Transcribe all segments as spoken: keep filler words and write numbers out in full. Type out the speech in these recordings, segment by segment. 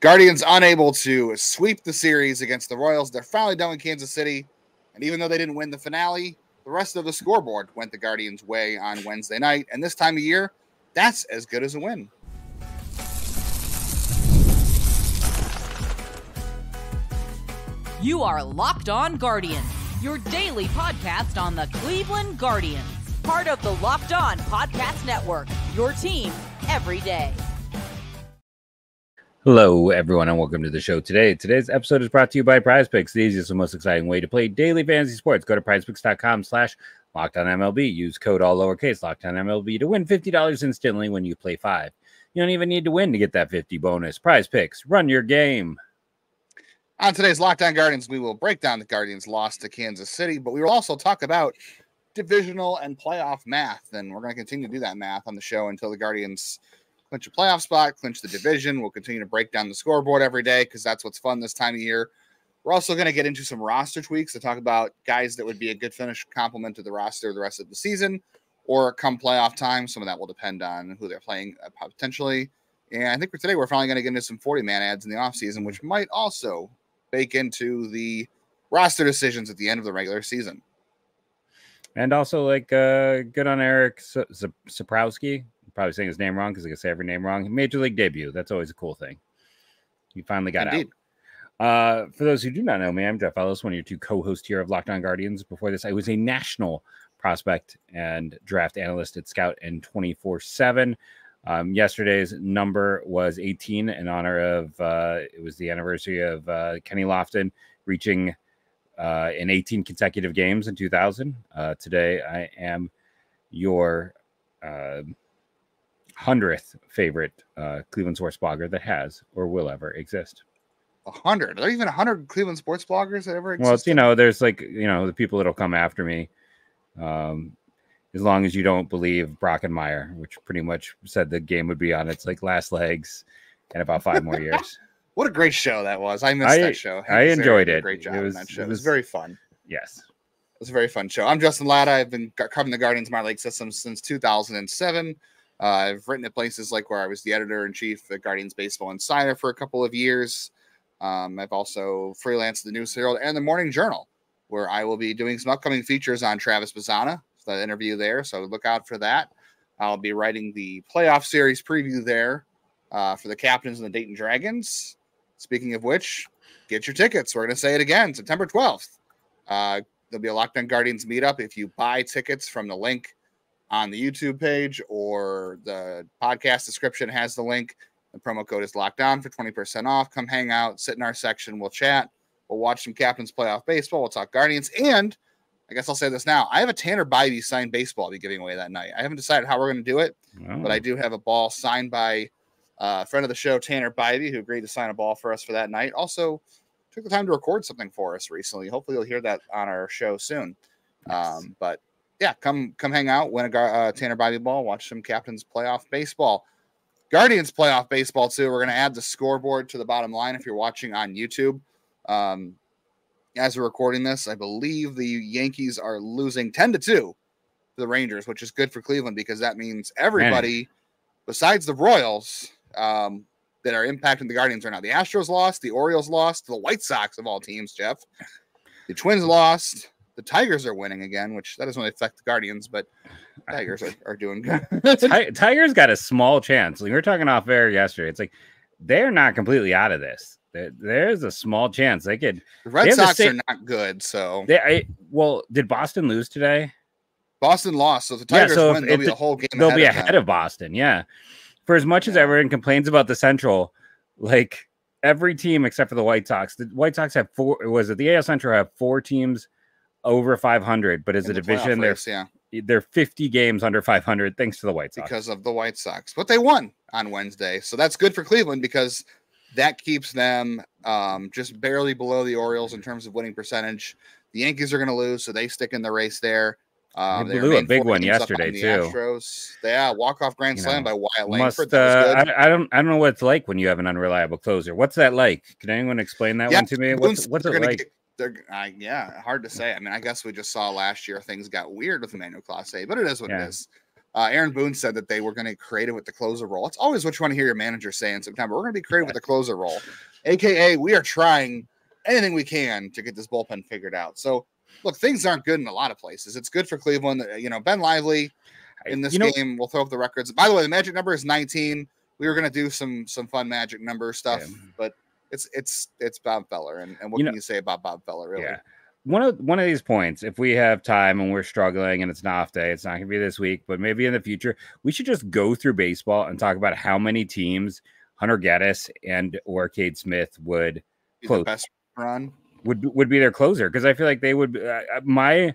Guardians unable to sweep the series against the Royals. They're finally done with Kansas City. And even though they didn't win the finale, the rest of the scoreboard went the Guardians' way on Wednesday night. And this time of year, that's as good as a win. You are Locked On Guardians, your daily podcast on the Cleveland Guardians. Part of the Locked On Podcast Network, your team every day. Hello, everyone, and welcome to the show today. Today's episode is brought to you by Prize Picks, the easiest and most exciting way to play daily fantasy sports. Go to prizepicks.com slash LockedOnMLB. Use code all lowercase LockedOnMLB to win fifty dollars instantly when you play five. You don't even need to win to get that fifty bonus. Prize Picks, run your game. On today's Locked On Guardians, we will break down the Guardians' loss to Kansas City, but we will also talk about divisional and playoff math, and we're going to continue to do that math on the show until the Guardians clinch a playoff spot, clinch the division. We'll continue to break down the scoreboard every day because that's what's fun this time of year. We're also going to get into some roster tweaks to talk about guys that would be a good finish complement to the roster the rest of the season or come playoff time. Some of that will depend on who they're playing uh, potentially. And I think for today, we're finally going to get into some forty-man ads in the offseason, which might also bake into the roster decisions at the end of the regular season. And also, like, uh, good on Eric Zaprowski. Probably saying his name wrong because I can say every name wrong. Major League debut. That's always a cool thing. You finally got Indeed. out. Uh, for those who do not know me, I'm Jeff Ellis, one of your two co-hosts here of Locked On Guardians. Before this, I was a national prospect and draft analyst at Scout and twenty-four seven. Um, yesterday's number was eighteen in honor of, uh, it was the anniversary of uh, Kenny Lofton reaching uh, in eighteen consecutive games in two thousand. Uh, today, I am your Uh, hundredth favorite uh, Cleveland sports blogger that has or will ever exist. A hundred? Are there even a hundred Cleveland sports bloggers that ever exist? Well, it's, you know, there's like, you know, the people that'll come after me. Um, as long as you don't believe Brockenmeyer, which pretty much said the game would be on its like last legs in about five more years. What a great show that was! I missed I, that show. I, I enjoyed it. Great job it was, on that show. It was, it was very fun. Yes, it was a very fun show. I'm Justin Latta. I've been covering the Guardians minor league system since two thousand seven. Uh, I've written at places like where I was the editor-in-chief at Guardians Baseball Insider for a couple of years. Um, I've also freelanced the News Herald and the Morning Journal, where I will be doing some upcoming features on Travis Bazzana, so that interview there, so look out for that. I'll be writing the playoff series preview there uh, for the Captains and the Dayton Dragons. Speaking of which, get your tickets. We're going to say it again, September twelfth. Uh, there'll be a Locked On Guardians meetup. If you buy tickets from the link on the YouTube page or the podcast description has the link. The promo code is locked on for twenty percent off. Come hang out, sit in our section. We'll chat. We'll watch some Captains playoff baseball. We'll talk Guardians. And I guess I'll say this now. I have a Tanner Bibee signed baseball I'll be giving away that night. I haven't decided how we're going to do it, oh. but I do have a ball signed by uh, a friend of the show, Tanner Bibee, who agreed to sign a ball for us for that night. Also took the time to record something for us recently. Hopefully you'll hear that on our show soon. Nice. Um, but Yeah, come come hang out, win a uh, Tanner Bibee ball, watch some Captains playoff baseball. Guardians playoff baseball, too. We're going to add the scoreboard to the bottom line if you're watching on YouTube. Um, as we're recording this, I believe the Yankees are losing ten to two to the Rangers, which is good for Cleveland because that means everybody Man. besides the Royals um, that are impacting the Guardians right now. The Astros lost, the Orioles lost, the White Sox of all teams, Jeff. The Twins lost. The Tigers are winning again, which that doesn't really affect the Guardians, but the Tigers are, are doing good. Tigers got a small chance. We were talking off air yesterday. It's like they're not completely out of this. There, there's a small chance they could. The Red Sox the same, are not good, so they. I, well, did Boston lose today? Boston lost, so the Tigers yeah, so win. They'll be the whole game. They'll ahead be of ahead them. of Boston. Yeah, for as much yeah. as everyone complains about the Central, like every team except for the White Sox. The White Sox have four. Was it the A L Central have four teams over five hundred, but as a division, they're, race, yeah. they're fifty games under five hundred, thanks to the White Sox. Because of the White Sox. But they won on Wednesday, so that's good for Cleveland because that keeps them um, just barely below the Orioles in terms of winning percentage. The Yankees are going to lose, so they stick in the race there. Um, they, they blew a big one yesterday, too. Astros. Yeah, walk-off grand you slam know, by Wyatt Langford. Must, uh, I, I, don't, I don't know what it's like when you have an unreliable closer. What's that like? Can anyone explain that yeah, one to me? What's, what's it like? Get, Uh, yeah, hard to say. I mean, I guess we just saw last year things got weird with Emmanuel Clase, but it is what yeah. it is. Uh, Aaron Boone said that they were going to be creative with the closer role. It's always what you want to hear your manager say in September. We're going to be creative with the closer role, A K A we are trying anything we can to get this bullpen figured out. So, look, things aren't good in a lot of places. It's good for Cleveland. You know, Ben Lively in this you know, game will throw up the records. By the way, the magic number is nineteen. We were going to do some some fun magic number stuff, yeah. but it's it's it's Bob Feller. And, and what you can know, you say about Bob Feller, really? Yeah. One of one of these points, if we have time and we're struggling and it's an off day, it's not going to be this week, but maybe in the future, we should just go through baseball and talk about how many teams Hunter Gaddis and or Cade Smith would be close. The best run would would be their closer, because I feel like they would. Uh, my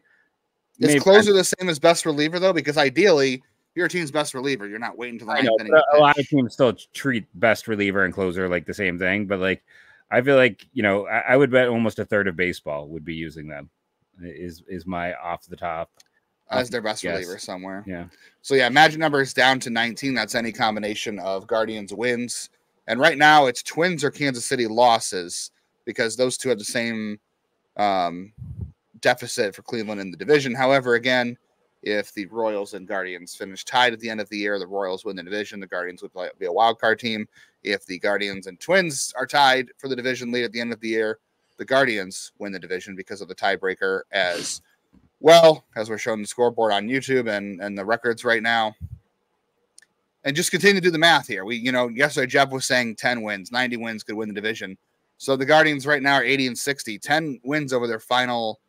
is closer I'm, the same as best reliever though, because ideally your team's best reliever. You're not waiting to the ninth inning. A lot of teams still treat best reliever and closer like the same thing, but like. I feel like, you know, I, I would bet almost a third of baseball would be using them is, is my off the top. As their best guess. Reliever somewhere. Yeah. So, yeah, magic number is down to nineteen. That's any combination of Guardians wins. And right now it's Twins or Kansas City losses, because those two have the same um, deficit for Cleveland in the division. However, again, if the Royals and Guardians finish tied at the end of the year, the Royals win the division. The Guardians would play, be a wild card team. If the Guardians and Twins are tied for the division lead at the end of the year, the Guardians win the division because of the tiebreaker, as well as we're showing the scoreboard on YouTube and, and the records right now. And just continue to do the math here. We, you know, yesterday Jeff was saying ten wins, ninety wins could win the division. So the Guardians right now are eighty and sixty, ten wins over their final.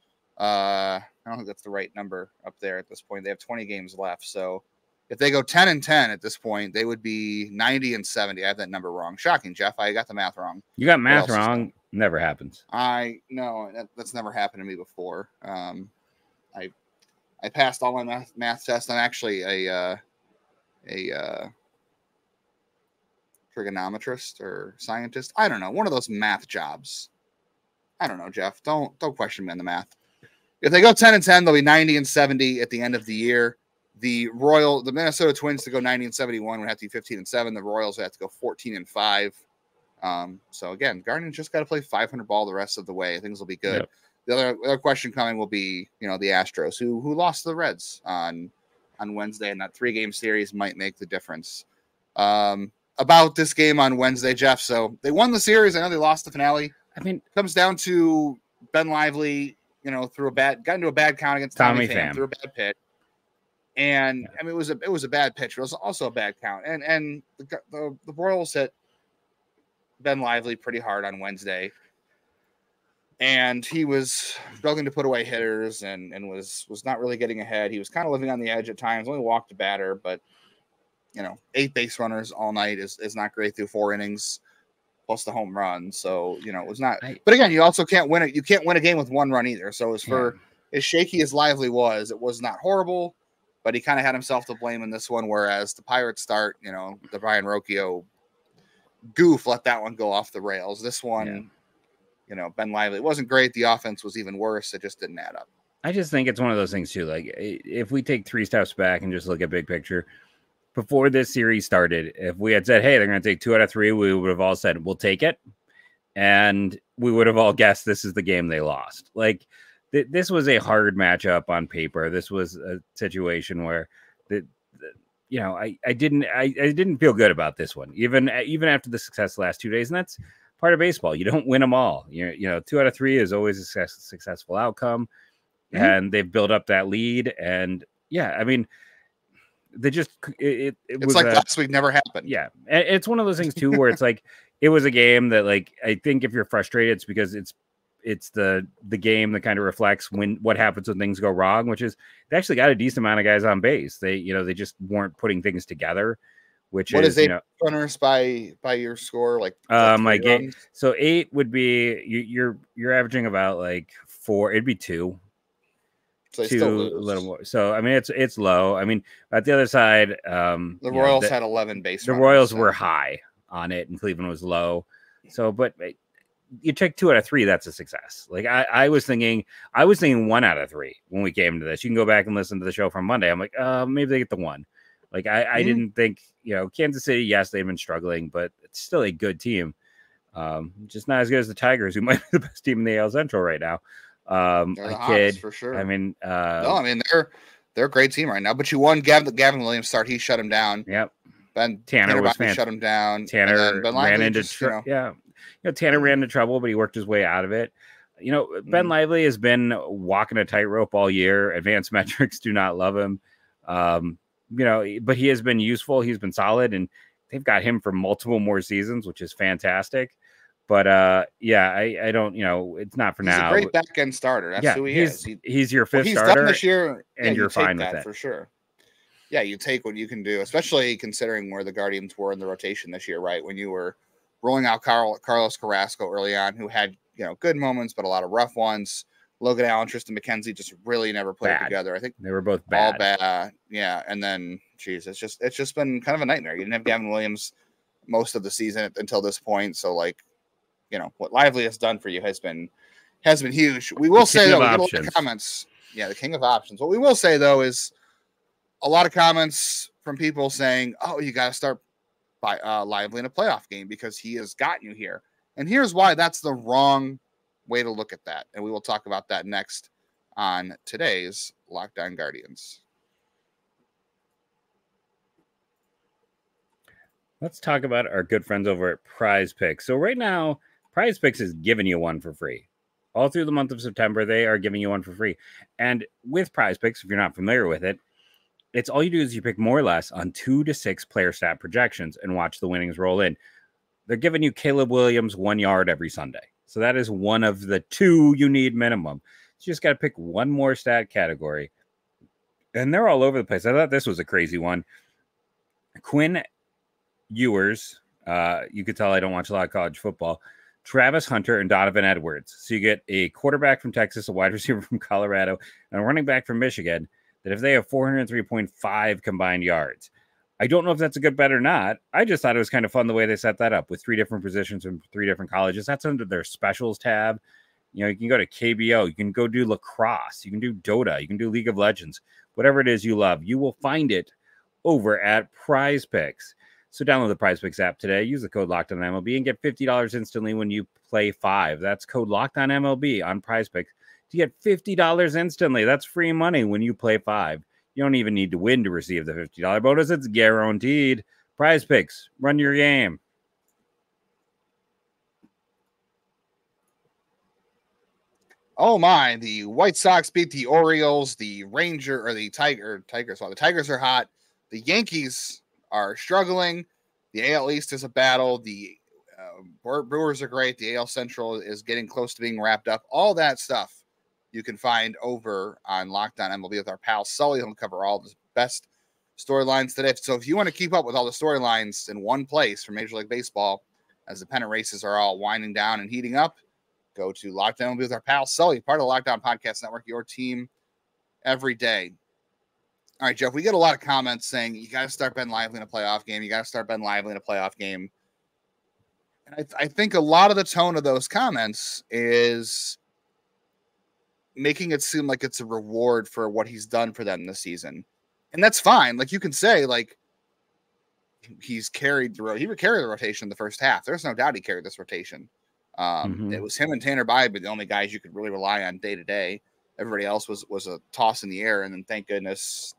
Uh, I don't think that's the right number up there at this point. They have twenty games left. So if they go ten and ten at this point, they would be ninety and seventy. I have that number wrong. Shocking, Jeff. I got the math wrong. You got math wrong. Never happens. I know that, that's never happened to me before. Um, I I passed all my math, math tests. I'm actually a uh, a uh, trigonometrist or scientist. I don't know. One of those math jobs. I don't know, Jeff. Don't don't question me on the math. If they go ten and ten, they'll be ninety and seventy at the end of the year. The Royal, the Minnesota Twins to go ninety and seventy-one would have to be fifteen and seven. The Royals would have to go fourteen and five. Um, so again, Guardians just got to play five hundred ball the rest of the way. Things will be good. Yep. The other, other question coming will be, you know, the Astros who who lost to the Reds on on Wednesday, and that three game series might make the difference. Um, about this game on Wednesday, Jeff. So they won the series. I know they lost the finale. I mean, it comes down to Ben Lively. You know, threw a bad, got into a bad count against Tommy, Tommy Pham, threw a bad pitch. And I mean, it was a it was a bad pitch. It was also a bad count. And and the the, the Royals hit Ben Lively pretty hard on Wednesday, and he was struggling to put away hitters and and was was not really getting ahead. He was kind of living on the edge at times. Only walked a batter, but you know, eight base runners all night is is not great through four innings, plus the home run. So you know, it was not. But again, you also can't win it. You can't win a game with one run either. So as for as shaky as Lively was, it was not horrible. But he kind of had himself to blame in this one, whereas the Pirates start, you know, the Brian Rocchio goof let that one go off the rails. This one, yeah. you know, Ben Lively, it wasn't great. The offense was even worse. It just didn't add up. I just think it's one of those things, too. Like, if we take three steps back and just look at big picture, before this series started, if we had said, hey, they're going to take two out of three, we would have all said, we'll take it. And we would have all guessed this is the game they lost. Like, this was a hard matchup on paper. This was a situation where, the, the you know, I, I didn't I, I didn't feel good about this one, even even after the success the last two days. And that's part of baseball. You don't win them all. You you know, two out of three is always a success, successful outcome, mm-hmm. and they've built up that lead. And yeah, I mean, they just it, it, it it's was like a, last week never happened. Yeah, and it's one of those things too where it's like it was a game that, like, I think if you're frustrated, it's because it's. It's the the game that kind of reflects when what happens when things go wrong, which is they actually got a decent amount of guys on base. They you know they just weren't putting things together. Which what is, is eight you know, runners by by your score? Like uh, my game. So eight would be you, you're you're averaging about like four. It'd be two. So they two still lose. A little more. So I mean it's it's low. I mean at the other side, um, the Royals know, the, had eleven base. The runners, Royals so. were high on it, and Cleveland was low. So but. You take two out of three, that's a success. Like I, I was thinking, I was thinking one out of three when we came to this. You can go back and listen to the show from Monday. I'm like, uh, maybe they get the one. Like I, mm-hmm. I didn't think, you know, Kansas City. Yes, they've been struggling, but it's still a good team. Um, just not as good as the Tigers, who might be the best team in the A L Central right now. Um, they're the hottest, for sure. I mean, uh, no, I mean they're they're a great team right now. But you won Gavin, Gavin Williams start. He shut him down. Yep. Ben Tanner, Tanner was shut him down. Tanner Ben ran into just, tr- you know, yeah. You know, Tanner ran into trouble, but he worked his way out of it. You know, Ben mm. Lively has been walking a tightrope all year. Advanced metrics do not love him. Um, you know, but he has been useful. He's been solid, and they've got him for multiple more seasons, which is fantastic. But, uh, yeah, I, I don't, you know, it's not for he's now. He's a great back end starter. That's yeah, who he he's, is. He, he's your fifth well, he's starter. He's done this year, and yeah, you're you fine that with that. For sure. Yeah, you take what you can do, especially considering where the Guardians were in the rotation this year, right? When you were rolling out Carl, Carlos Carrasco early on, who had, you know, good moments, but a lot of rough ones. Logan Allen, Tristan McKenzie just really never played bad. together. I think they were both bad. All bad. Uh, yeah. And then, geez, it's just, it's just been kind of a nightmare. You didn't have Gavin Williams most of the season until this point. So, like, you know, what Lively has done for you has been, has been huge. We will say though, we get a lot of comments. Yeah. The king of options. What we will say though, is a lot of comments from people saying, oh, you got to start by uh, Lively in a playoff game because he has gotten you here. And here's why that's the wrong way to look at that. And we will talk about that next on today's Lockdown Guardians. Let's talk about our good friends over at Prize Picks. So right now, Prize Picks is giving you one for free. All through the month of September, they are giving you one for free. And with Prize Picks, if you're not familiar with it, it's all you do is you pick more or less on two to six player stat projections and watch the winnings roll in. They're giving you Caleb Williams one yard every Sunday. So that is one of the two you need minimum. So you just got to pick one more stat category. And they're all over the place. I thought this was a crazy one. Quinn Ewers. Uh, you could tell I don't watch a lot of college football. Travis Hunter and Donovan Edwards. So you get a quarterback from Texas, a wide receiver from Colorado, and a running back from Michigan that if they have four oh three point five combined yards. I don't know if that's a good bet or not. I just thought it was kind of fun the way they set that up with three different positions from three different colleges. That's under their specials tab. You know, you can go to K B O. You can go do lacrosse. You can do Dota. You can do League of Legends. Whatever it is you love, you will find it over at Prize Picks. So download the Prize Picks app today. Use the code LOCKEDONMLB and get fifty dollars instantly when you play five. That's code LOCKEDONMLB on Prize Picks to get fifty dollars instantly. That's free money when you play five. You don't even need to win to receive the fifty dollars bonus. It's guaranteed. Prize Picks, run your game. Oh my, the White Sox beat the Orioles, the Ranger or the Tiger, Tigers. Well, the Tigers are hot. The Yankees are struggling. The A L East is a battle. The uh, Brewers are great. The A L Central is getting close to being wrapped up. All that stuff. You can find over on Lockdown M L B with our pal Sully. He'll cover all the best storylines today. So if you want to keep up with all the storylines in one place for Major League Baseball, as the pennant races are all winding down and heating up, go to Lockdown M L B with our pal Sully, part of the Lockdown Podcast Network, your team every day. All right, Jeff, we get a lot of comments saying you got to start Ben Lively in a playoff game. You got to start Ben Lively in a playoff game. And I, th- I think a lot of the tone of those comments is making it seem like it's a reward for what he's done for them this season. And that's fine. Like you can say like he's carried the road. He would carry the rotation in the first half. There's no doubt he carried this rotation. Um, mm-hmm. It was him and Tanner Bibee, the only guys you could really rely on day to day. Everybody else was, was a toss in the air. And then thank goodness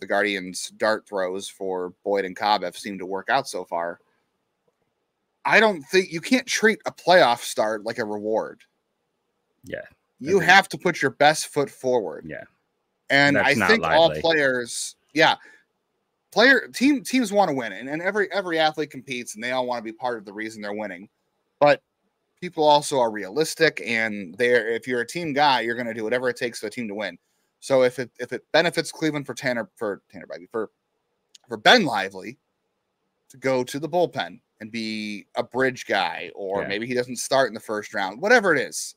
the Guardians dart throws for Boyd and Cobb have seemed to work out so far. I don't think you can't treat a playoff start like a reward. Yeah. You have to put your best foot forward. Yeah. And That's I think lively. all players, yeah, player team teams want to win. And, and every every athlete competes and they all want to be part of the reason they're winning. But people also are realistic and they're if you're a team guy, you're gonna do whatever it takes for a team to win. So if it if it benefits Cleveland for Tanner for Tanner Bibee, for for Ben Lively to go to the bullpen and be a bridge guy, or yeah. maybe he doesn't start in the first round, whatever it is.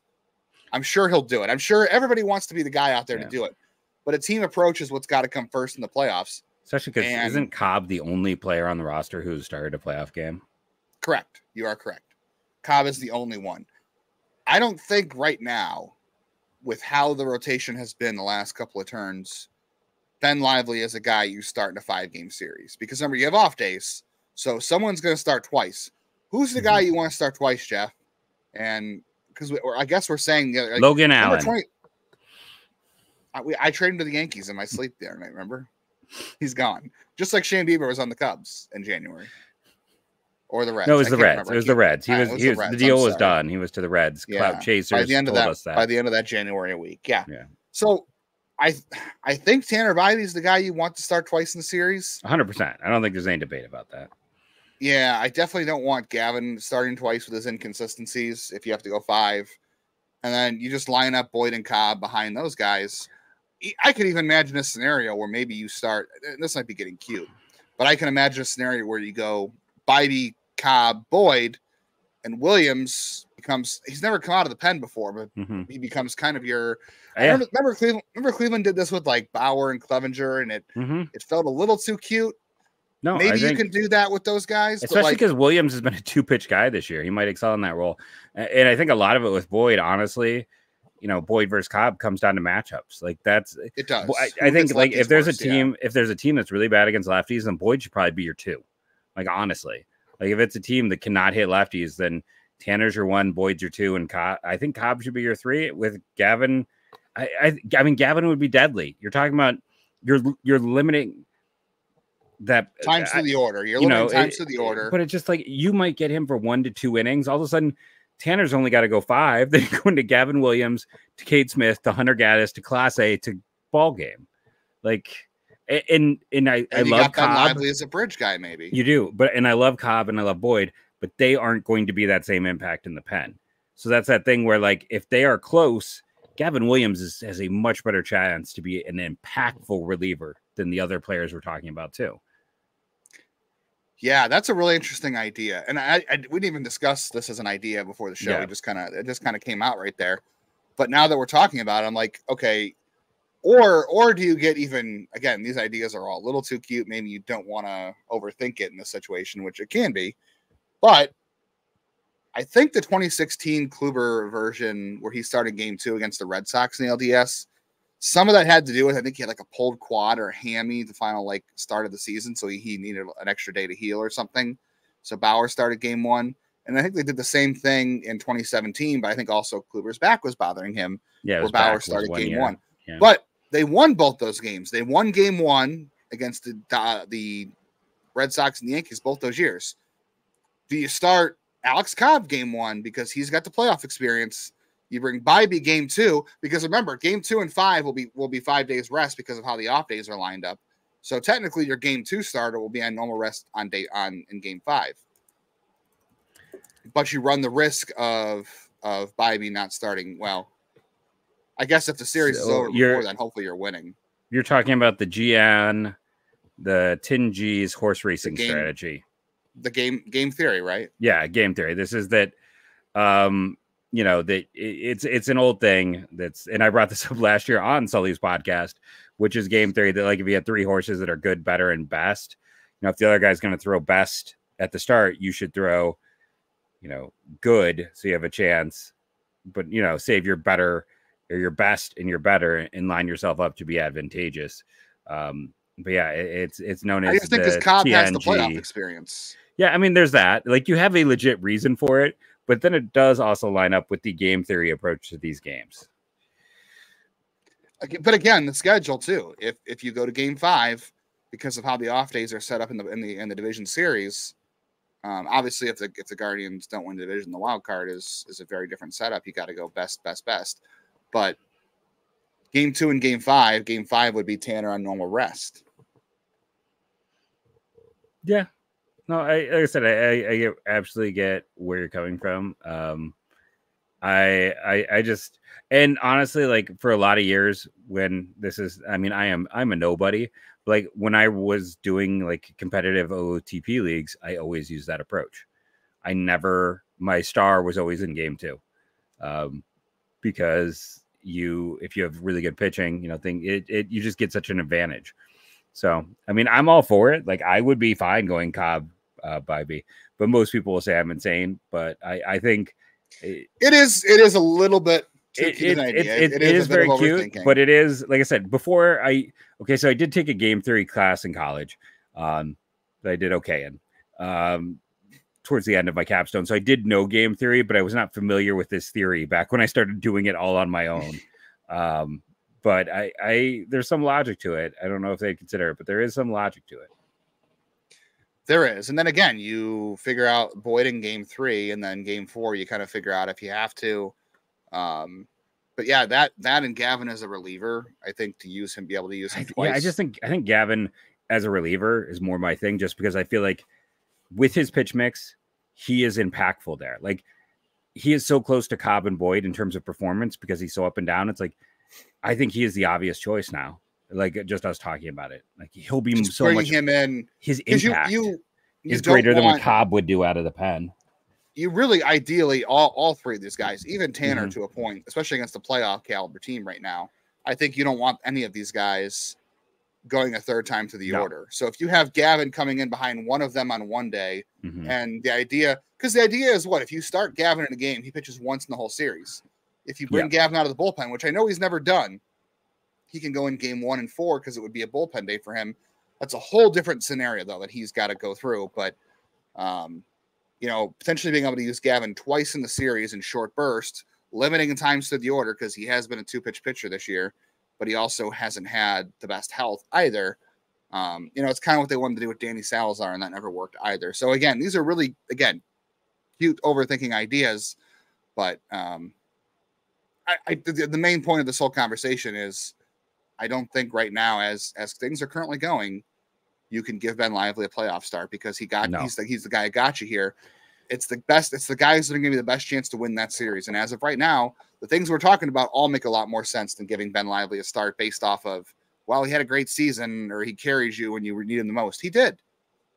I'm sure he'll do it. I'm sure everybody wants to be the guy out there yeah. to do it. But a team approach is what's got to come first in the playoffs. Especially because isn't Cobb the only player on the roster who's started a playoff game? Correct. You are correct. Cobb is the only one. I don't think right now, with how the rotation has been the last couple of turns, Ben Lively is a guy you start in a five-game series. Because remember, you have off days, so someone's going to start twice. Who's the mm-hmm. guy you want to start twice, Jeff? And... Because I guess we're saying like, Logan Allen. twenty I, we, I traded him to the Yankees in my sleep the other night. Remember, he's gone. Just like Shane Bieber was on the Cubs in January, or the Reds. No, it was the Reds. It was the Reds. He was. He was. The deal was done. He was to the Reds. Yeah. Clout chasers. By the end of that, that, by the end of that January week, yeah. Yeah. So, I, I think Tanner Bibee is the guy you want to start twice in the series. one hundred percent. I don't think there's any debate about that. Yeah, I definitely don't want Gavin starting twice with his inconsistencies if you have to go five. And then you just line up Boyd and Cobb behind those guys. I could even imagine a scenario where maybe you start – this might be getting cute. But I can imagine a scenario where you go Bibee, Cobb, Boyd, and Williams becomes – he's never come out of the pen before, but mm-hmm. he becomes kind of your – I remember, remember, Cleveland, remember Cleveland did this with like Bauer and Clevenger, and it mm-hmm. it felt a little too cute. No, maybe you can do that with those guys, especially because like, Williams has been a two-pitch guy this year. He might excel in that role, and I think a lot of it with Boyd, honestly, you know, Boyd versus Cobb comes down to matchups. Like that's it does. I, I think like if there's worse, a team, yeah. if there's a team that's really bad against lefties, then Boyd should probably be your two. Like honestly, like if it's a team that cannot hit lefties, then Tanner's your one, Boyd's your two, and Cobb. I think Cobb should be your three with Gavin. I, I, I mean, Gavin would be deadly. You're talking about you're you're limiting. That times I, through the order, you're you know, times it, through the order, but it's just like you might get him for one to two innings. All of a sudden, Tanner's only got to go five. Then going to Gavin Williams, to Cade Smith, to Hunter Gaddis, to Class A, to ball game. Like, and and I, and I you love got Cobb. Ben Lively as a bridge guy, maybe you do, but and I love Cobb and I love Boyd, but they aren't going to be that same impact in the pen. So that's that thing where like if they are close, Gavin Williams is, has a much better chance to be an impactful reliever than the other players we're talking about too. Yeah, that's a really interesting idea, and I, I we didn't even discuss this as an idea before the show. Yeah. We just kind of it just kind of came out right there, but now that we're talking about it, I'm like, okay, or or do you get even again? These ideas are all a little too cute. Maybe you don't want to overthink it in this situation, which it can be. But I think the twenty sixteen Kluber version, where he started Game Two against the Red Sox in the L D S, some of that had to do with, I think he had like a pulled quad or a hammy the final like start of the season. So he, he needed an extra day to heal or something. So Bauer started game one. And I think they did the same thing in twenty seventeen, but I think also Kluber's back was bothering him. Yeah, where Bauer started one, game yeah. one. Yeah. But they won both those games. They won game one against the, uh, the Red Sox and the Yankees both those years. Do you start Alex Cobb game one because he's got the playoff experience? You bring Bibee game two because remember game two and five will be will be five days rest because of how the off days are lined up. So technically your game two starter will be on normal rest on day on in game five. But you run the risk of of Bibee not starting well. I guess if the series so is over before then, hopefully you're winning. You're talking about the G N, the Tin G's horse racing the game, strategy. The game game theory, right? Yeah, game theory. This is that um you know, that it's it's an old thing that's, and I brought this up last year on Sully's podcast, which is game theory that like if you have three horses that are good, better, and best, you know, if the other guy's going to throw best at the start, you should throw, you know, good so you have a chance, but you know, save your better or your best and your better and line yourself up to be advantageous. Um, but yeah, it, it's it's known as I just think this Cobb has the playoff experience. Yeah, I mean, there's that. Like you have a legit reason for it. But then it does also line up with the game theory approach to these games. But again, the schedule too. If if you go to game five, because of how the off days are set up in the in the in the division series, um, obviously if the if the Guardians don't win the division, the wild card is is a very different setup. You got to go best, best, best. But game two and game five, game five would be Tanner on normal rest. Yeah. No, I, like I said, I, I, I get, absolutely get where you're coming from. Um, I, I, I just, and honestly, like for a lot of years when this is, I mean, I am, I'm a nobody. Like when I was doing like competitive O O T P leagues, I always used that approach. I never, my star was always in game two, um, because you, if you have really good pitching, you know, thing, it, it, you just get such an advantage. So, I mean, I'm all for it. Like, I would be fine going Cobb, uh, Bibee, but most people will say I'm insane. But I, I think it, it is, it is a little bit, it, it, it, it, it is, is very cute, but it is, like I said, before I, okay, so I did take a game theory class in college, um, that I did okay in, um, towards the end of my capstone. So I did know game theory, but I was not familiar with this theory back when I started doing it all on my own. Um, But I, I, there's some logic to it. I don't know if they'd consider it, but there is some logic to it. There is. And then again, you figure out Boyd in game three, and then game four, you kind of figure out if you have to. Um, but yeah, that, that and Gavin as a reliever, I think to use him, be able to use him twice. Yeah, I just think, I think Gavin as a reliever is more my thing, just because I feel like with his pitch mix, he is impactful there. Like, he is so close to Cobb and Boyd in terms of performance because he's so up and down. It's like, I think he is the obvious choice now. Like, just us talking about it, like he'll be just so much him in. His impact you, you, you is greater want, than what Cobb would do out of the pen. You really, ideally, all all three of these guys, even Tanner, mm-hmm. to a point, especially against the playoff caliber team right now. I think you don't want any of these guys going a third time through the no. order. So if you have Gavin coming in behind one of them on one day, mm-hmm. and the idea, because the idea is what if you start Gavin in a game, he pitches once in the whole series. If you bring yeah. Gavin out of the bullpen, which I know he's never done, he can go in game one and four because it would be a bullpen day for him. That's a whole different scenario, though, that he's got to go through. But, um, you know, potentially being able to use Gavin twice in the series in short bursts, limiting times to the order because he has been a two-pitch pitcher this year, but he also hasn't had the best health either. Um, you know, it's kind of what they wanted to do with Danny Salazar, and that never worked either. So, again, these are really, again, cute overthinking ideas, but um, – I, I, the, the main point of this whole conversation is I don't think right now, as as things are currently going, you can give Ben Lively a playoff start because he got no. he's the he's the guy that got you here. It's the best. It's the guy who's going to give you the best chance to win that series. And as of right now, the things we're talking about all make a lot more sense than giving Ben Lively a start based off of, well, he had a great season or he carries you when you need him the most. He did.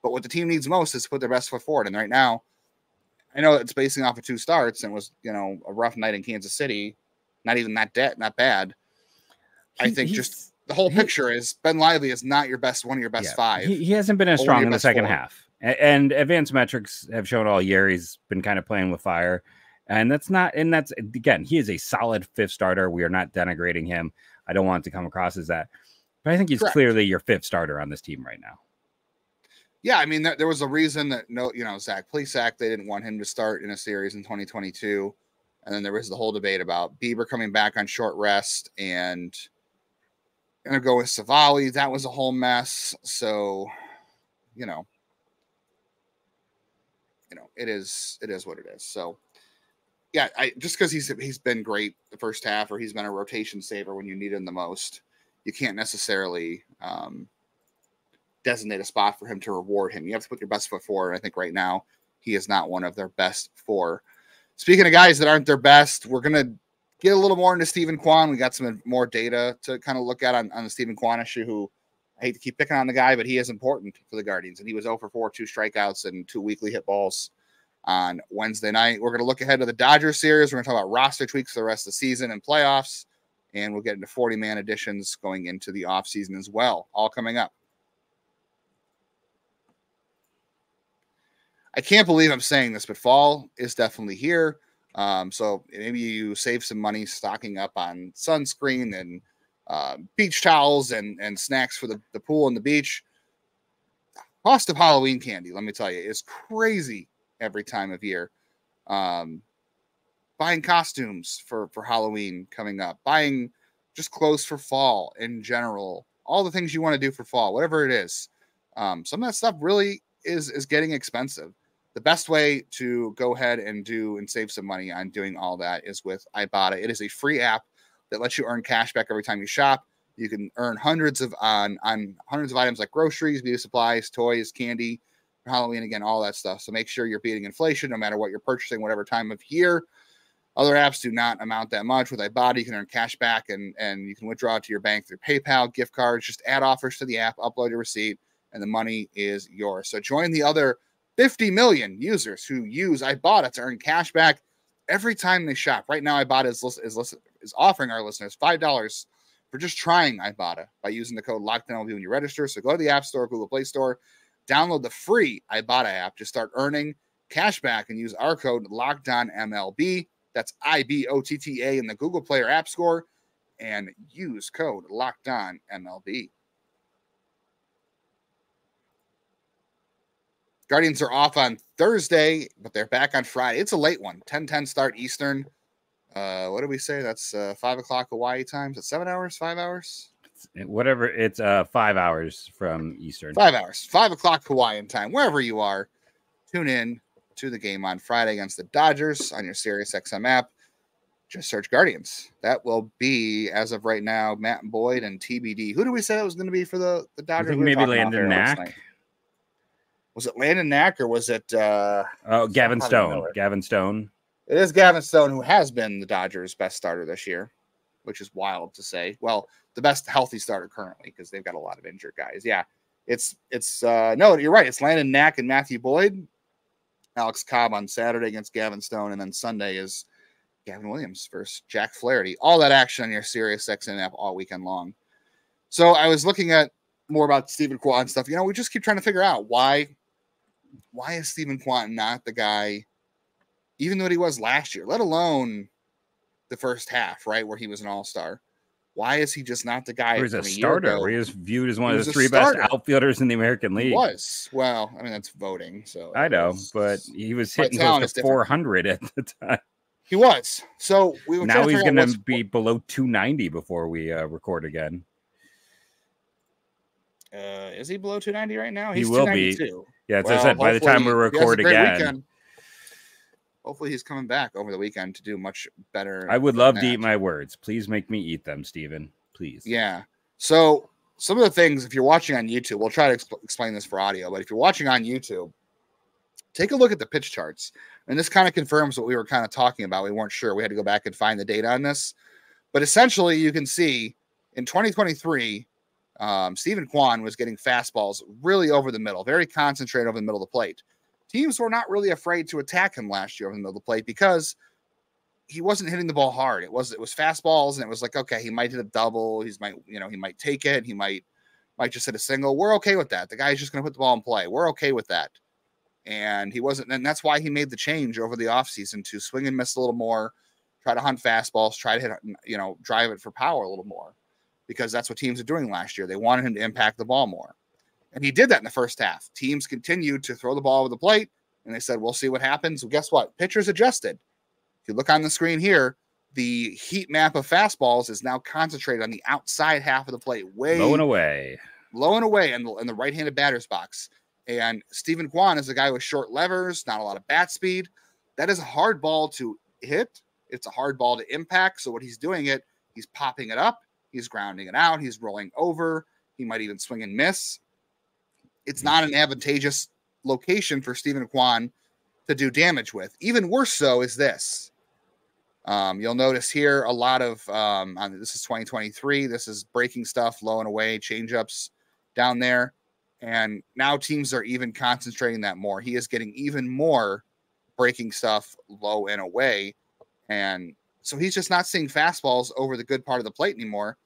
But what the team needs most is to put their best foot forward. And right now, I know it's basing off of two starts and was, you know, a rough night in Kansas City. Not even that debt, not bad. He, I think just the whole he, picture is Ben Lively is not your best, one of your best yeah, five. He, he hasn't been as strong in the second four. half. And advanced metrics have shown all year he's been kind of playing with fire. And that's not, and that's, again, he is a solid fifth starter. We are not denigrating him. I don't want it to come across as that. But I think he's Correct. clearly your fifth starter on this team right now. Yeah, I mean, there, there was a reason that, no, you know, Zach Plesac, they didn't want him to start in a series in twenty twenty-two. And then there was the whole debate about Bieber coming back on short rest and going to go with Savali. That was a whole mess. So, you know, you know, it is, it is what it is. So yeah, I just cause he's, he's been great the first half, or he's been a rotation saver when you need him the most, you can't necessarily um, designate a spot for him to reward him. You have to put your best foot forward. I think right now he is not one of their best four. Speaking of guys that aren't their best, we're going to get a little more into Stephen Kwan. We got some more data to kind of look at on, on the Stephen Kwan issue, who I hate to keep picking on the guy, but he is important for the Guardians. And he was zero for four, two strikeouts, and two weekly hit balls on Wednesday night. We're going to look ahead to the Dodgers series. We're going to talk about roster tweaks for the rest of the season and playoffs. And we'll get into forty-man additions going into the offseason as well, all coming up. I can't believe I'm saying this, but fall is definitely here. Um, so maybe you save some money stocking up on sunscreen and uh, beach towels and, and snacks for the, the pool and the beach. Cost of Halloween candy, let me tell you, is crazy every time of year. Um, buying costumes for, for Halloween coming up, buying just clothes for fall in general, all the things you want to do for fall, whatever it is. Um, some of that stuff really is is getting expensive. The best way to go ahead and do and save some money on doing all that is with Ibotta. It is a free app that lets you earn cash back every time you shop. You can earn hundreds of on, on hundreds of items like groceries, beauty supplies, toys, candy, Halloween, again, all that stuff. So make sure you're beating inflation no matter what you're purchasing, whatever time of year. Other apps do not amount that much. With Ibotta, you can earn cash back and, and you can withdraw it to your bank through PayPal, gift cards, just add offers to the app, upload your receipt, and the money is yours. So join the other fifty million users who use Ibotta to earn cash back every time they shop. Right now, Ibotta is list, is, list, is offering our listeners five dollars for just trying Ibotta by using the code LOCKEDONMLB when you register. So go to the App Store, Google Play Store, download the free Ibotta app to start earning cash back and use our code LOCKEDONMLB. That's I B O T T A in the Google Play or App Store, and use code LOCKEDONMLB. Guardians are off on Thursday, but they're back on Friday. It's a late one, ten ten start Eastern. Uh, what did we say? That's uh, five o'clock Hawaii time. Is it seven hours? Five hours? Whatever. It's uh, five hours from Eastern. Five hours. Five o'clock Hawaiian time. Wherever you are, tune in to the game on Friday against the Dodgers on your Sirius X M app. Just search Guardians. That will be, as of right now, Matt Boyd and T B D. Who do we say that was going to be for the, the Dodgers? I think we maybe Landon Knack. Was it Landon Knack or was it uh, oh Gavin Stone? Gavin Stone. It is Gavin Stone, who has been the Dodgers' best starter this year, which is wild to say. Well, the best healthy starter currently, because they've got a lot of injured guys. Yeah, it's it's uh, no, you're right. It's Landon Knack and Matthew Boyd, Alex Cobb on Saturday against Gavin Stone, and then Sunday is Gavin Williams versus Jack Flaherty. All that action on your Sirius X M app all weekend long. So I was looking at more about Stephen Kwan stuff. You know, we just keep trying to figure out why why is Stephen Kwan not the guy, even though he was last year, let alone the first half, right, where he was an all-star. Why is he just not the guy? He was a starter. Where he was viewed as one he of the three starter. best outfielders in the American League. He was. Well, I mean, that's voting. So I know, was, but he was hitting close to four hundred at the time. He was. So we were now he's going to be below two ninety before we uh, record again. Uh, is he below two ninety right now? He's he will be. Yeah, as well, I said, by the time we record again. Weekend. Hopefully he's coming back over the weekend to do much better. I would love that. To eat my words. Please make me eat them, Steven. Please. Yeah. So some of the things, if you're watching on YouTube, we'll try to exp explain this for audio, but if you're watching on YouTube, take a look at the pitch charts. And this kind of confirms what we were kind of talking about. We weren't sure. We had to go back and find the data on this. But essentially, you can see in twenty twenty-three, um, Stephen Kwan was getting fastballs really over the middle, very concentrated over the middle of the plate. Teams were not really afraid to attack him last year over the middle of the plate because he wasn't hitting the ball hard. It was it was fastballs, and it was like, okay, he might hit a double. He's might you know he might take it. He might might just hit a single. We're okay with that. The guy's just going to put the ball in play. We're okay with that. And he wasn't, and that's why he made the change over the offseason to swing and miss a little more, try to hunt fastballs, try to hit, you know, drive it for power a little more, because that's what teams are doing last year. They wanted him to impact the ball more. And he did that in the first half. Teams continued to throw the ball over the plate, and they said, we'll see what happens. Well, guess what? Pitchers adjusted. If you look on the screen here, the heat map of fastballs is now concentrated on the outside half of the plate, way low and away, low and away in the, in the right-handed batter's box. And Stephen Kwan is a guy with short levers, not a lot of bat speed. That is a hard ball to hit. It's a hard ball to impact. So what he's doing it, he's popping it up. He's grounding it out. He's rolling over. He might even swing and miss. It's not an advantageous location for Stephen Kwan to do damage with. Even worse so is this. Um, you'll notice here a lot of, um, on, this is twenty twenty-three. This is breaking stuff, low and away, changeups down there. And now teams are even concentrating that more. He is getting even more breaking stuff low and away. And so he's just not seeing fastballs over the good part of the plate anymore.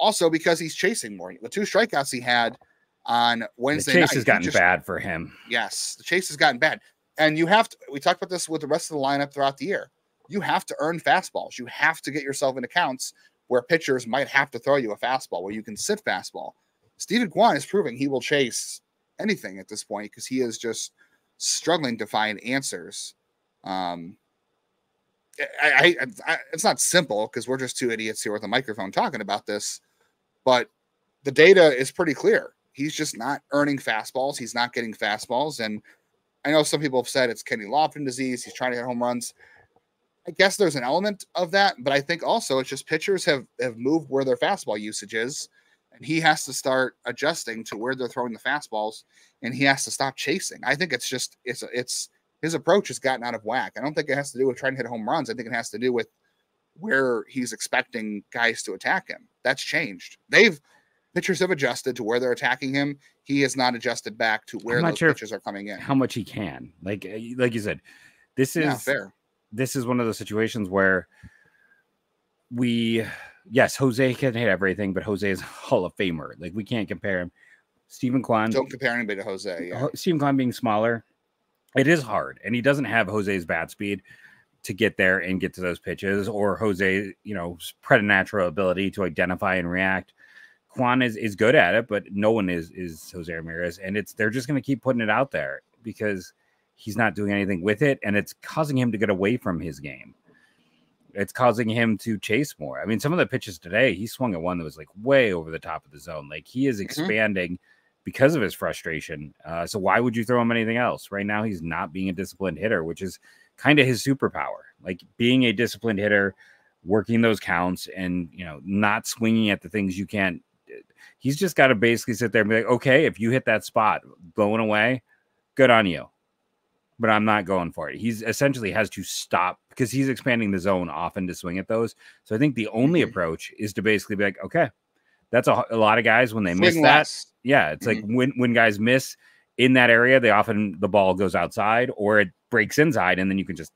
Also because he's chasing more. The two strikeouts he had on Wednesday night. The chase has gotten bad for him. Yes, the chase has gotten bad. And you have to, we talked about this with the rest of the lineup throughout the year. You have to earn fastballs. You have to get yourself into counts where pitchers might have to throw you a fastball, where you can sit fastball. Stephen Kwan is proving he will chase anything at this point because he is just struggling to find answers. Um, I, I, I, it's not simple because we're just two idiots here with a microphone talking about this, but the data is pretty clear. He's just not earning fastballs. He's not getting fastballs. And I know some people have said it's Kenny Lofton disease. He's trying to hit home runs. I guess there's an element of that, but I think also it's just pitchers have, have moved where their fastball usage is. And he has to start adjusting to where they're throwing the fastballs, and he has to stop chasing. I think it's just it's it's his approach has gotten out of whack. I don't think it has to do with trying to hit home runs. I think it has to do with where he's expecting guys to attack him. That's changed. They've pitchers have adjusted to where they're attacking him. He has not adjusted back to where those pitchers are coming in. How much he can, like like you said, this is yeah, fair. This is one of those situations where we. Yes, Jose can hit everything, but Jose is a Hall of Famer. Like, we can't compare him. Stephen Kwan. Don't compare anybody to Jose. Yeah. Stephen Kwan being smaller, it is hard. And he doesn't have Jose's bat speed to get there and get to those pitches, or Jose, you know, preternatural ability to identify and react. Kwan is, is good at it, but no one is, is Jose Ramirez. And it's they're just going to keep putting it out there because he's not doing anything with it, and it's causing him to get away from his game. it's causing him to chase more. I mean, some of the pitches today, he swung at one that was like way over the top of the zone. Like, he is expanding mm-hmm. because of his frustration. Uh, so why would you throw him anything else? Right now, he's not being a disciplined hitter, which is kind of his superpower. Like, being a disciplined hitter, working those counts, and, you know, not swinging at the things you can't. He's just got to basically sit there and be like, okay, if you hit that spot blowing away, good on you, but I'm not going for it. He's essentially has to stop because he's expanding the zone often to swing at those. So I think the only approach is to basically be like, okay, that's a, a lot of guys when they miss that. Yeah. It's mm-hmm. like when, when guys miss in that area, they often, the ball goes outside or it breaks inside and then you can just,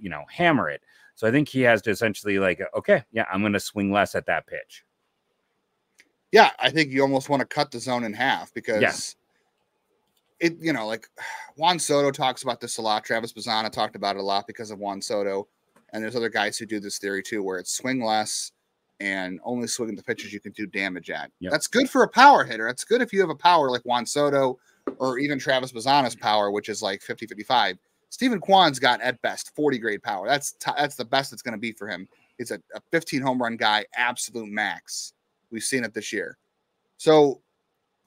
you know, hammer it. So I think he has to essentially like, okay, yeah, I'm going to swing less at that pitch. Yeah. I think you almost want to cut the zone in half because yeah. It, you know, like Juan Soto talks about this a lot. Travis Bazzana talked about it a lot because of Juan Soto. And there's other guys who do this theory too, where it's swing less and only swing at the pitches you can do damage at. Yep. That's good for a power hitter. That's good if you have a power like Juan Soto or even Travis Bazzana's power, which is like fifty, fifty-five. Stephen Kwan's got at best forty grade power. That's t- that's the best it's going to be for him. It's a, a fifteen home run guy, absolute max. We've seen it this year. So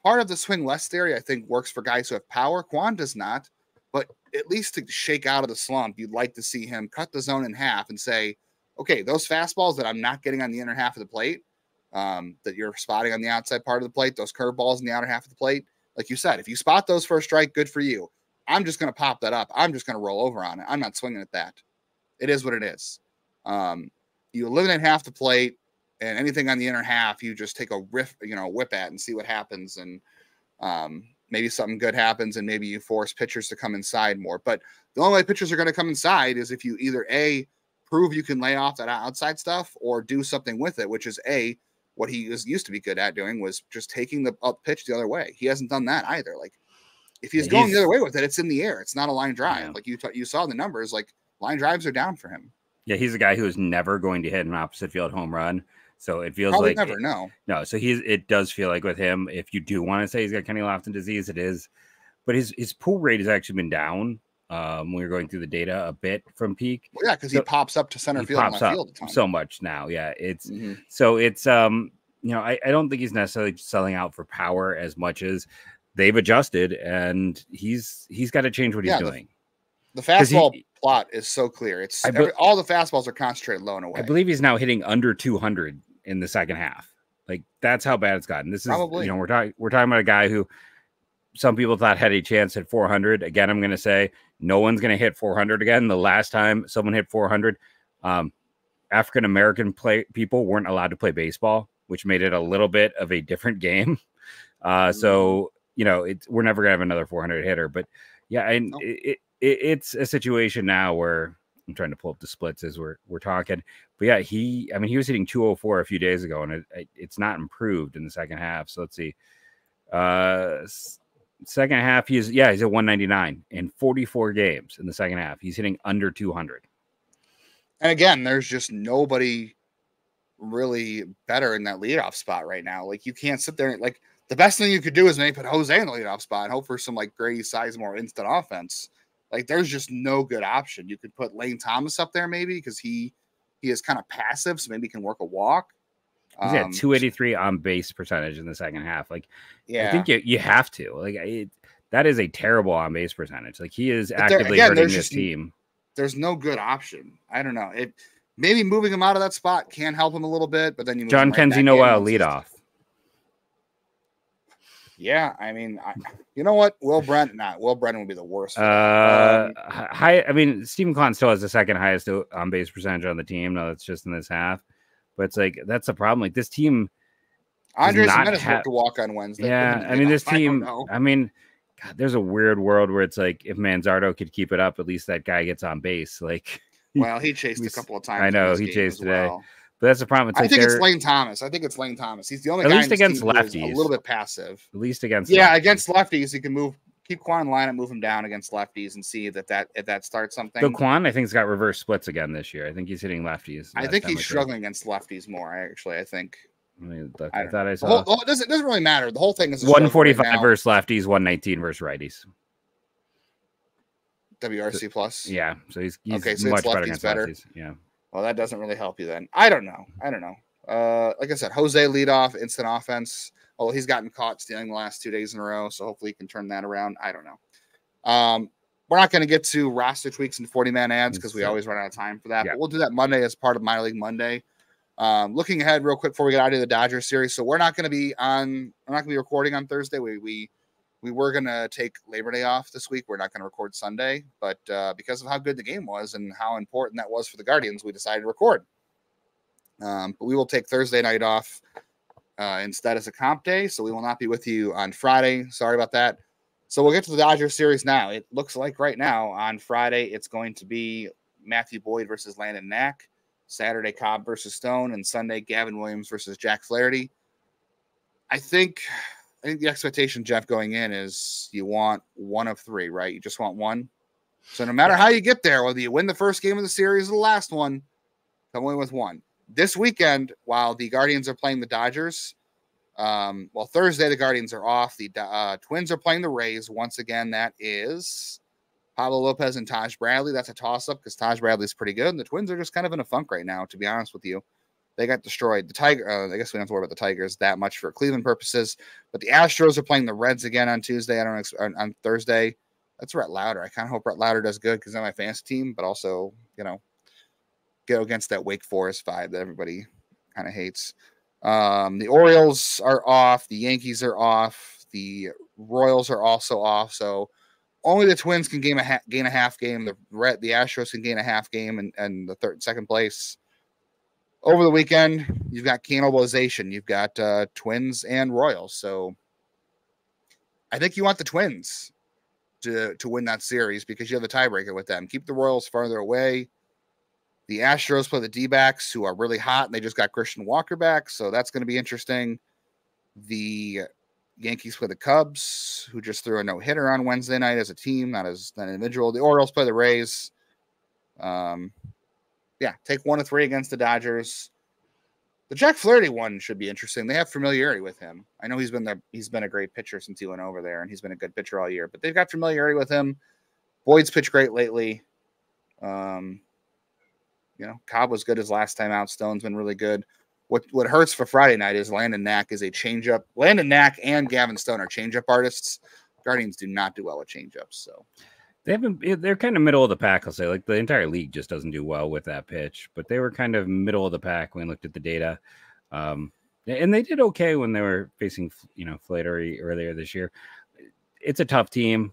part of the swing less theory, I think, works for guys who have power. Kwan does not, but at least to shake out of the slump, you'd like to see him cut the zone in half and say, okay, those fastballs that I'm not getting on the inner half of the plate, um, that you're spotting on the outside part of the plate, those curveballs in the outer half of the plate, like you said, if you spot those for a strike, good for you. I'm just going to pop that up. I'm just going to roll over on it. I'm not swinging at that. It is what it is. Um, you eliminate half the plate. And anything on the inner half, you just take a riff, you know, whip at and see what happens. And um, maybe something good happens and maybe you force pitchers to come inside more. But the only way pitchers are going to come inside is if you either A, prove you can lay off that outside stuff or do something with it, which is A, what he was used to be good at doing was just taking the up pitch the other way. He hasn't done that either. Like if he's, he's going the other way with it, it's in the air. It's not a line drive. Yeah. Like you, t- you saw the numbers, like line drives are down for him. Yeah. He's a guy who is never going to hit an opposite field home run. So it feels Probably like never, it, no, no. So he's, it does feel like with him, if you do want to say he's got Kenny Lofton disease, it is, but his, his pull rate has actually been down. Um, we were going through the data a bit from peak. Well, yeah. Cause so he pops up to center field, pops up field so much now. Yeah. It's mm-hmm. so it's, um, you know, I, I don't think he's necessarily selling out for power as much as they've adjusted and he's, he's got to change what yeah, he's the, doing. The fastball he, plot is so clear. It's be- every, all the fastballs are concentrated low and away. I believe he's now hitting under two hundred in the second half. Like that's how bad it's gotten. This is, Probably. you know, we're talking, we're talking about a guy who some people thought had a chance at four hundred. Again, I'm going to say no one's going to hit four hundred again. The last time someone hit four hundred, um, African-American play people weren't allowed to play baseball, which made it a little bit of a different game. Uh, mm-hmm. So, you know, it's, we're never gonna have another four hundred hitter, but yeah. And nope. it, it, it's a situation now where I'm trying to pull up the splits as we're we're talking, but yeah, he. I mean, he was hitting two oh four a few days ago, and it, it it's not improved in the second half. So let's see, uh, second half he is yeah he's at one ninety-nine in forty-four games in the second half. He's hitting under two hundred. And again, there's just nobody really better in that leadoff spot right now. Like you can't sit there and, like the best thing you could do is maybe put Jose in the leadoff spot and hope for some like Grady Sizemore instant offense. Like, there's just no good option. You could put Lane Thomas up there maybe because he he is kind of passive, so maybe he can work a walk. He's um, at two eighty-three on base percentage in the second half. Like, yeah. I think you, you have to. Like, it, that is a terrible on base percentage. Like, he is actively there, again, hurting this team. There's no good option. I don't know. It Maybe moving him out of that spot can help him a little bit, but then you move John him right Kenzie Noel leadoff. Yeah, I mean, I, you know what? Will Brennan, not Will Brennan, would be the worst. Uh, um, high. I mean, Stephen Kwan still has the second highest on base percentage on the team. No, that's just in this half. But it's like that's the problem. Like this team, Andres Jimenez ha- to walk on Wednesday. Yeah, I mean off. this team. I, I mean, God, there's a weird world where it's like if Manzardo could keep it up, at least that guy gets on base. Like, well, he chased a couple of times. I know he chased today. Well. But that's the problem. It's I like think it's Lane Thomas. I think it's Lane Thomas. He's the only at guy least against lefties. A little bit passive. At least against yeah, lefties. against lefties, you can move keep Kwan in line and move him down against lefties and see that that if that starts something. But Kwan, I think, has got reverse splits again this year. I think he's hitting lefties. I think he's struggling against lefties more. Actually, I think. I, mean, look, I, I thought I saw. Whole, whole, it, doesn't, it doesn't really matter. The whole thing is one forty-five right versus lefties, one nineteen versus righties. W R C plus. So, yeah, so he's, he's okay. So much it's lefties better. Against lefties. Yeah. Well, that doesn't really help you then. I don't know. I don't know. Uh, like I said, Jose leadoff, instant offense. Although he's gotten caught stealing the last two days in a row, so hopefully he can turn that around. I don't know. Um, we're not going to get to roster tweaks and forty-man ads because we always run out of time for that. Yeah. But we'll do that Monday as part of My League Monday. Um, looking ahead real quick before we get out of the Dodgers series. So we're not going to be on, we're not going to be recording on Thursday. We, we, we were going to take Labor Day off this week. We're not going to record Sunday, but, uh, because of how good the game was and how important that was for the Guardians, we decided to record. Um, but we will take Thursday night off, uh, instead as a comp day. So we will not be with you on Friday. Sorry about that. So we'll get to the Dodgers series now. It looks like right now on Friday, it's going to be Matthew Boyd versus Landon Knack. Saturday, Cobb versus Stone, and Sunday, Gavin Williams versus Jack Flaherty. I think, I think the expectation, Jeff, going in is you want one of three, right? You just want one. So no matter yeah. how you get there, whether you win the first game of the series or the last one, come away with one. This weekend, while the Guardians are playing the Dodgers, um, well, Thursday the Guardians are off. The uh, Twins are playing the Rays once again. That is Pablo Lopez and Taj Bradley. That's a toss-up because Taj Bradley's pretty good, and the Twins are just kind of in a funk right now, to be honest with you. They got destroyed. The Tiger. Uh, I guess we don't have to worry about the Tigers that much for Cleveland purposes, but the Astros are playing the Reds again on Tuesday. I don't know, on Thursday. That's Rhett Louder. I kind of hope Rhett Louder does good because they're my fantasy team, but also, you know, go against that Wake Forest vibe that everybody kind of hates. Um, the Orioles are off. The Yankees are off. The Royals are also off, so only the Twins can gain a ha- gain a half game. The Red, the Astros can gain a half game, and, and the third second place. Over the weekend, you've got cannibalization. You've got uh, Twins and Royals. So I think you want the Twins to to win that series because you have the tiebreaker with them. Keep the Royals farther away. The Astros play the D-backs, who are really hot, and they just got Christian Walker back, so that's going to be interesting. The Yankees play the Cubs, who just threw a no-hitter on Wednesday night as a team, not as an individual. The Orioles play the Rays. Um, yeah, take one of three against the Dodgers. The Jack Flaherty one should be interesting. They have familiarity with him. I know he's been the, he's been a great pitcher since he went over there, and he's been a good pitcher all year. But they've got familiarity with him. Boyd's pitched great lately. Um, you know, Cobb was good his last time out. Stone's been really good. What what hurts for Friday night is Landon Knack is a changeup. Landon Knack and Gavin Stone are changeup artists. Guardians do not do well with changeups, so they've been they're kind of middle of the pack. I'll say like the entire league just doesn't do well with that pitch, but they were kind of middle of the pack when I looked at the data, um, and they did okay when they were facing you know Flaherty earlier this year. It's a tough team.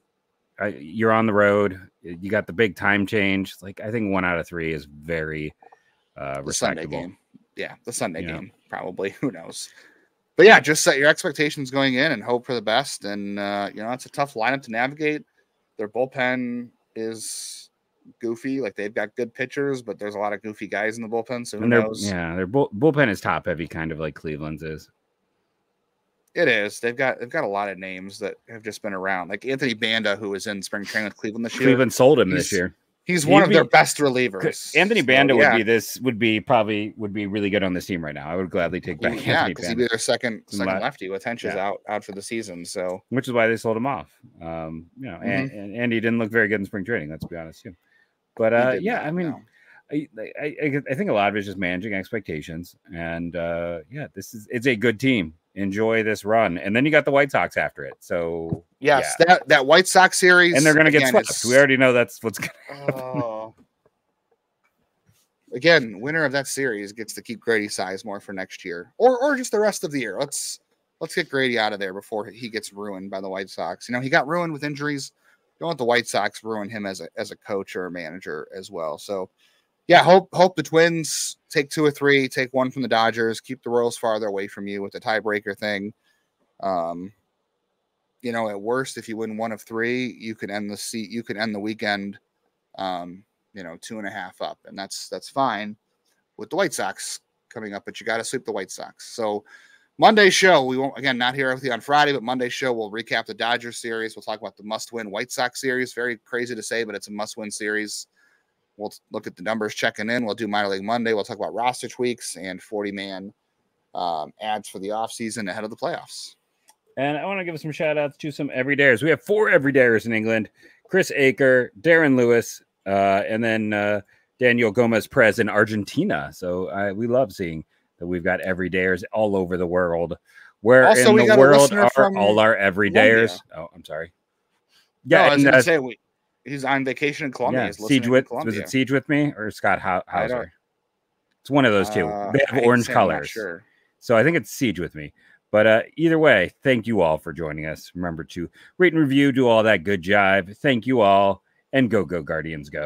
I, you're on the road. You got the big time change. Like I think one out of three is very uh, respectable. Yeah, the Sunday yeah. game, probably. Who knows? But, yeah, just set your expectations going in and hope for the best. And, uh, you know, it's a tough lineup to navigate. Their bullpen is goofy. Like, they've got good pitchers, but there's a lot of goofy guys in the bullpen, so who knows? Yeah, their bull- bullpen is top-heavy, kind of like Cleveland's is. It is. They've got they've got a lot of names that have just been around. Like Anthony Banda, who was in spring training with Cleveland this year. Cleveland sold him this year. He's He'd one of be, their best relievers. Anthony Banda so, yeah. would be this would be probably would be really good on this team right now. I would gladly take back. Yeah, Anthony because he'd be their second second Le- lefty with Henches yeah. out out for the season. So which is why they sold him off. Um, you know, mm-hmm. and, and and he didn't look very good in spring training. Let's be honest, too. But uh, yeah, I mean, no. I, I I think a lot of it is just managing expectations. And uh, yeah, this is it's a good team. Enjoy this run, and then you got the White Sox after it. So yes, yeah. that that White Sox series, and they're going to get swept. Is... We already know that's what's going to happen. Oh. Again, winner of that series gets to keep Grady Sizemore for next year, or or just the rest of the year. Let's let's get Grady out of there before he gets ruined by the White Sox. You know, he got ruined with injuries. Don't let the White Sox ruin him as a as a coach or a manager as well. So yeah, hope hope the Twins take two or three, take one from the Dodgers, keep the Royals farther away from you with the tiebreaker thing. Um, you know, at worst, if you win one of three, you could end the seat, you could end the weekend, um, you know, two and a half up, and that's that's fine with the White Sox coming up. But you got to sweep the White Sox. So Monday's show, we won't again not here with you on Friday, but Monday's show we'll recap the Dodgers series. We'll talk about the must-win White Sox series. Very crazy to say, but it's a must-win series. We'll look at the numbers checking in. We'll do Minor League Monday. We'll talk about roster tweaks and forty-man um, ads for the offseason ahead of the playoffs. And I want to give some shout-outs to some everydayers. We have four everydayers in England. Chris Aker, Darren Lewis, uh, and then uh, Daniel Gomez-Perez in Argentina. So uh, we love seeing that we've got everydayers all over the world. Where also, in we the got world are all our everydayers? Colombia. Oh, I'm sorry. Yeah, no, I was going to uh, say, we, he's on vacation in Colombia. Yeah, Siege with, Colombia. Was it Siege with me or Scott Hauser? It's one of those two. Uh, they have orange colors. Sure. So I think it's Siege with me. But uh, either way, thank you all for joining us. Remember to rate and review, do all that good jive. Thank you all, and go, go Guardians, go.